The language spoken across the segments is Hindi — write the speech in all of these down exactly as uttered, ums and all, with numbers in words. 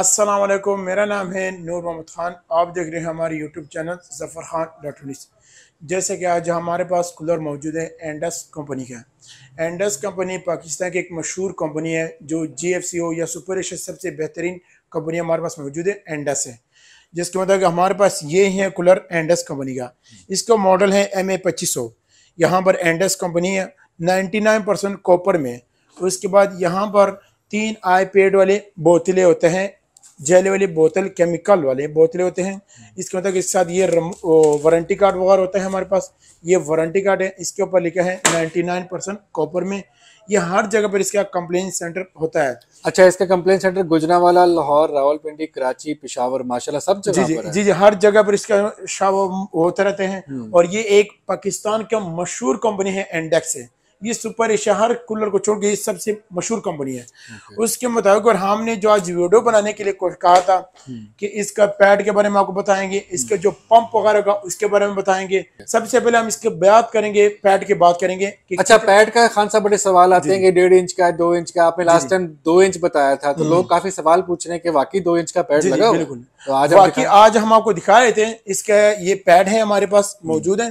अस्सलाम वालेकुम, मेरा नाम है नूर महमद खान। आप देख रहे हैं हमारे यूट्यूब चैनल जफर खान इलाट्रिक्स। जैसे कि आज हमारे पास कूलर मौजूद है एंडास कंपनी का। एंडास कंपनी पाकिस्तान की एक मशहूर कंपनी है जो जी एफ सी हो या सुपर एशिया सबसे बेहतरीन कंपनी हमारे पास मौजूद है एंडास है, जिसके मतलब हमारे पास ये है कूलर एंडास कंपनी का। इसका मॉडल है एम ए पच्चीस सौ। यहाँ पर एंडास कंपनी है नाइन्टी नाइन परसेंट कॉपर में। उसके बाद यहाँ पर तीन आई पैड वाले बोतलें होते हैं, जेल वाली बोतल, केमिकल वाले बोतलें होते हैं। इसके मतलब इसके साथ ये वारंटी कार्ड वगैरह होता है हमारे पास। ये वारंटी कार्ड है, इसके ऊपर लिखा है निन्यानवे परसेंट कॉपर में। ये हर जगह पर इसका कंप्लेन सेंटर होता है। अच्छा, इसका कंप्लेन सेंटर गुजरांवाला, लाहौर, रावलपिंडी, कराची, पेशावर, माशाल्लाह सब जगह जी पर जी जी हर जगह पर इसका शाव होते रहते हैं। और ये एक पाकिस्तान का मशहूर कंपनी है एंडेक्स है। ये सुपर एशिया हर कूलर को छोड़ के ये सबसे मशहूर कंपनी है। उसके मुताबिक और हमने जो आज वीडियो बनाने के लिए कहा था कि इसका पैड के बारे में आपको बताएंगे, इसके जो पंप वगैरह का उसके बारे में बताएंगे। सबसे पहले हम इसके बात करेंगे, पैड की बात करेंगे कि अच्छा कि पैड का खान साहब बड़े सवाल आते हैं, डेढ़ इंच का, दो इंच का। आपने लास्ट टाइम दो इंच बताया था तो लोग काफी सवाल पूछ रहे हैं कि वाकई दो इंच का पैड लगा। बिल्कुल, आज हम आपको दिखा रहे थे। इसका ये पैड है हमारे पास मौजूद है,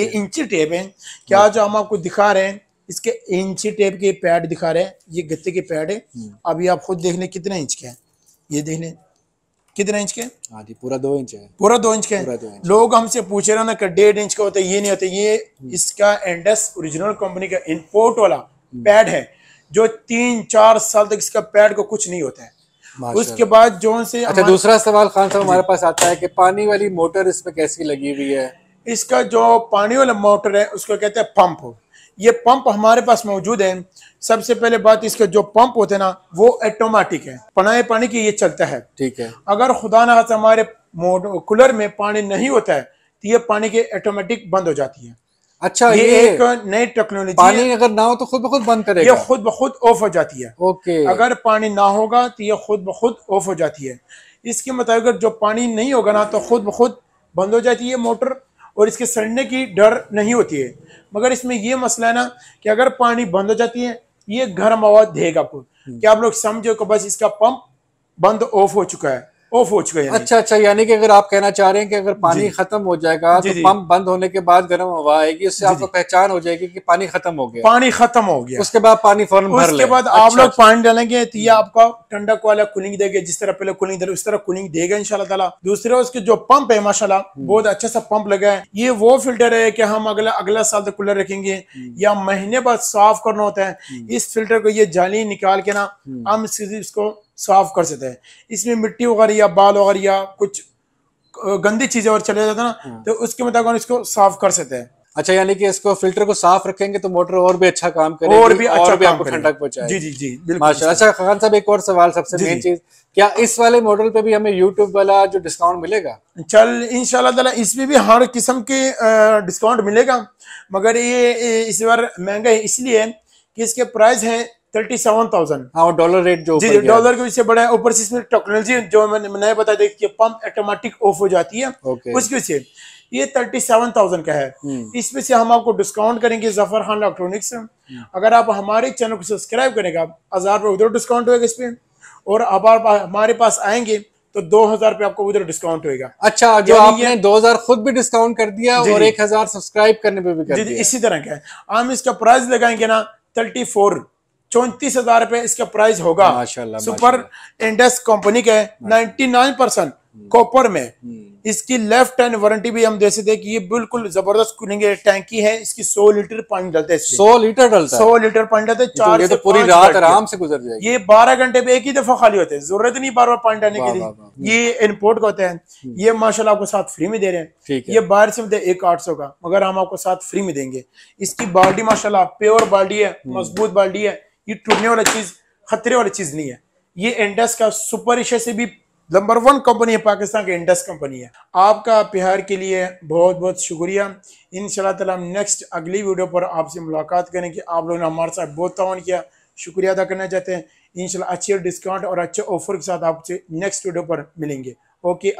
ये इंची टेप है। क्या आज हम आपको दिखा रहे हैं इसके इंची टेप के पैड दिखा रहे हैं। ये गत्ते के पैड है। अभी आप खुद देख लें कितने इंच के हैं, ये देख लें कितने इंच के हैं। पूरा दो इंच है, पूरा दो इंच के हैं। लोग हमसे पूछ रहे ना कि डेढ़ इंच का होता है, ये नहीं होता। ये इसका एंडस ओरिजिनल कंपनी का इंपोर्ट वाला पैड है जो तीन चार साल तक इसका पैड को कुछ नहीं होता है। उसके बाद जो से अच्छा, दूसरा सवाल खान साहब हमारे पास आता है कि पानी वाली मोटर इसमें कैसी लगी हुई है। इसका जो पानी वाला मोटर है उसको कहते हैं पंप। ये पंप हमारे पास मौजूद है। सबसे पहले बात, इसका जो पंप होते हैं ना वो ऑटोमेटिक है, पनाहे पानी की ये चलता है। ठीक है, अगर खुदा ना खास्ता हमारे कूलर में पानी नहीं होता है तो ये पानी के ऑटोमेटिक बंद हो जाती है। अच्छा, ये, ये एक नई टेक्नोलॉजी। पानी अगर ना हो तो खुद ब खुद बंद करेगा, ये खुद ब खुद ऑफ हो जाती है। ओके, अगर पानी ना होगा तो ये खुद ब खुद ऑफ हो जाती है। इसके मुताबिक जो पानी नहीं होगा ना तो खुद ब खुद बंद हो जाती है मोटर, और इसके सड़ने की डर नहीं होती है। मगर इसमें यह मसला है ना कि अगर पानी बंद हो जाती है ये गर्म आवाज देगा आपको, कि आप लोग समझो कि बस इसका पंप बंद ऑफ हो चुका है, ऑफ हो चुका है। अच्छा अच्छा, यानी कि अगर आप कहना चाह रहे हैं कि अगर पानी खत्म हो जाएगा तो पंप बंद होने के बाद गर्म हवा आएगी, उससे आपको पहचान हो जाएगी कि पानी खत्म हो गया, पानी खत्म हो गया। उसके बाद पानी फौरन भर लें, उसके बाद आप लोग पानी डालेंगे तो ये आपका ठंडक वाला कूलिंग देगा। जिस तरह पहले कूलिंग दे उस तरह कूलिंग देगा इंशाल्लाह ताला। दूसरा, उसके जो पंप है माशाल्लाह बहुत अच्छा सा पंप लगा है। ये वो फिल्टर है कि हम अगला अगला साल तक कूलर रखेंगे या महीने बाद साफ करना होता है। इस फिल्टर को ये जाली निकाल के ना हम इसको साफ कर सकते हैं। इसमें मिट्टी वगैरह या बाल वगैरह या कुछ गंदी चीजें और चले जाता ना तो उसके मुताबिक इसको साफ कर सकते हैं। अच्छा, यानी कि इसको फिल्टर को साफ रखेंगे तो मोटर और भी अच्छा काम करेगी, और भी अच्छा और भी आपको ठंडक पहुंचाएगी। जी जी जी बिल्कुल माशाल्लाह। अच्छा खान साहब, एक और सवाल, सबसे मेन चीज, क्या इस वाले मॉडल पे भी हमें यूट्यूब वाला जो डिस्काउंट मिलेगा? चल इंशाल्लाह ताला इसमें भी हर किस्म के डिस्काउंट मिलेगा, मगर ये इस बार महंगा है इसलिए कि इसके प्राइस है थर्टी सेवन थाउजेंड। हाँ, डॉलर रेट जो जी डॉलर के इससे बड़ा है। ऊपर से इसमें टेक्नोलॉजी जो मैंने मैंने बताया कि पंप ऑटोमेटिक ऑफ हो जाती है, उसकी से ये थर्टी सेवन थाउजेंड का है। इसमें से हम आपको डिस्काउंट करेंगे जफर खान इलेक्ट्रॉनिक्स। अगर आप हमारे चैनल को सब्सक्राइब करेंगे हजार रुपये उधर डिस्काउंट होगा इस पे, और आप हमारे पास आएंगे तो दो हजार पे आपको उधर डिस्काउंट होगा। अच्छा, जो आपने दो हजार खुद भी डिस्काउंट कर दिया और एक हजार सब्सक्राइब करने पे भी कर दिया। इसी तरह का हम इसका प्राइस लगाएंगे ना थर्टी फोर चौंतीस हजार रुपए इसका प्राइस होगा। माशाल्लाह, सुपर इंडस कंपनी का है, नाइन्टी नाइन परसेंट कॉपर में। इसकी लेफ्ट हैंड वारंटी भी हम दे सकते हैं कि ये बिल्कुल जबरदस्त कूलिंग टैंकी है। इसकी सौ लीटर पानी डालते हैं, सौ लीटर डालते हैं, सौ लीटर पानी डालते हैं। चार तो पूरी रात आराम से गुजर जाएगी। ये बारह घंटे पे एक ही दफा खाली होते हैं, जरूरत नहीं बार बार पानी डालने के लिए। ये इम्पोर्ट का होते हैं, ये माशाल्लाह आपको साथ फ्री में दे रहे हैं। ये बाहर से एक आठ सौ का, मगर हम आपको साथ फ्री में देंगे। इसकी बाल्टी माशाल्लाह प्योर बाल्टी है, मजबूत बाल्टी है। ये टूटने वाला चीज, खतरे वाली चीज नहीं है। ये इंडस का सुपर एशिया से भी नंबर वन कंपनी है, पाकिस्तान की इंडस कंपनी है। आपका प्यार के लिए बहुत बहुत शुक्रिया। इंशाल्लाह ताला हम नेक्स्ट अगली वीडियो पर आपसे मुलाकात करेंगे। आप लोगों ने हमारे साथ बहुत तावन किया, शुक्रिया अदा करना चाहते हैं। इंशाल्लाह अच्छे डिस्काउंट और अच्छे ऑफर के साथ आपसे नेक्स्ट वीडियो पर मिलेंगे। ओके।